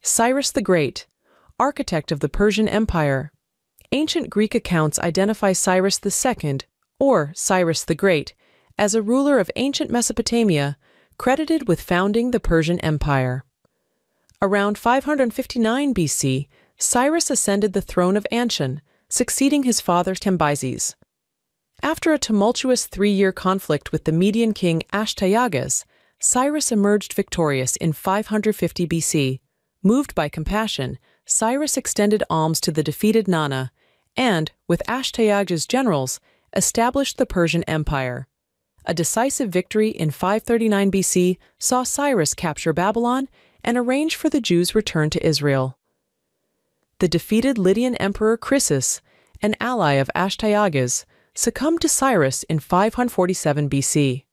Cyrus the Great, architect of the Persian Empire. Ancient Greek accounts identify Cyrus II, or Cyrus the Great, as a ruler of ancient Mesopotamia, credited with founding the Persian Empire. Around 559 BC, Cyrus ascended the throne of Anshan, succeeding his father Cambyses. After a tumultuous three-year conflict with the Median king Astyages, Cyrus emerged victorious in 550 BC. Moved by compassion, Cyrus extended alms to the defeated Nana, and, with Astyages' generals, established the Persian Empire. A decisive victory in 539 BC saw Cyrus capture Babylon and arrange for the Jews' return to Israel. The defeated Lydian emperor Croesus, an ally of Astyages, succumbed to Cyrus in 547 BC.